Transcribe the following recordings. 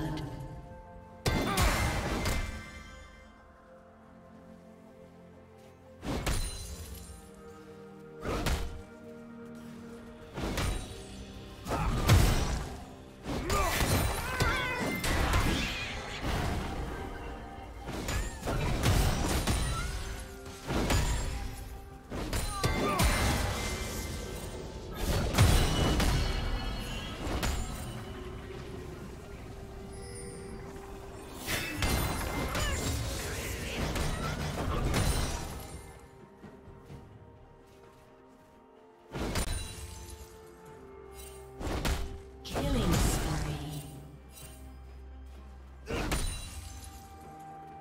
blood.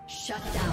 Shut down.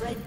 Red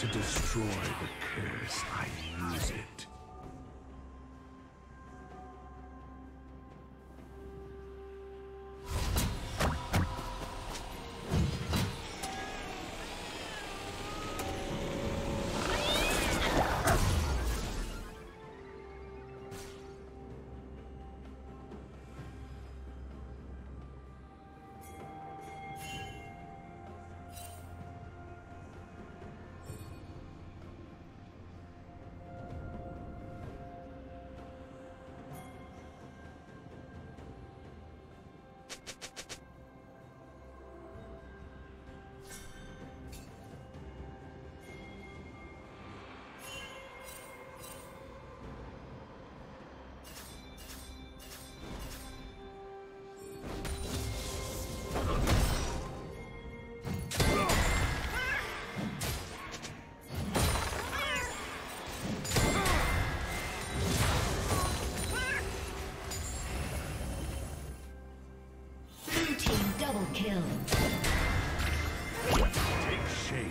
to destroy the curse, I use it. Kill. Take shape.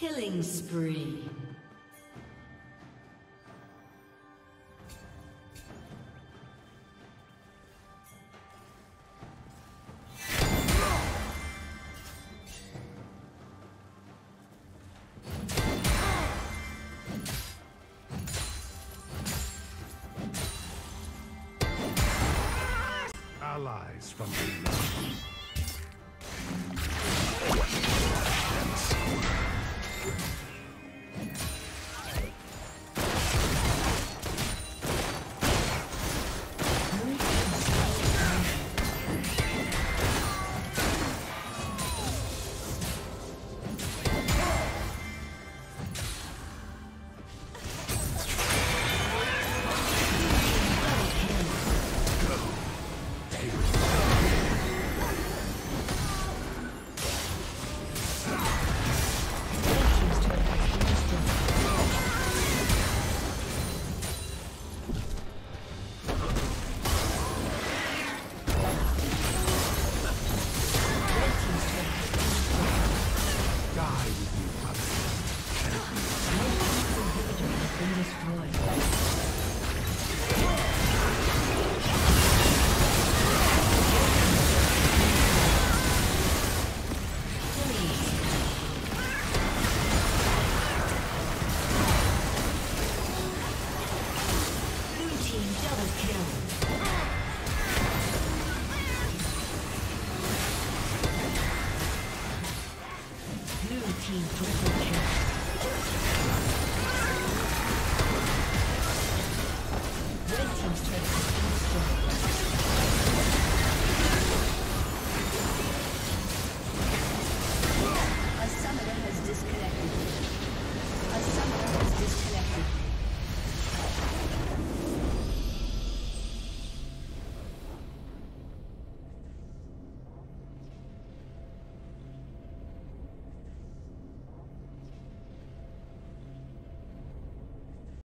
Killing spree. Allies from the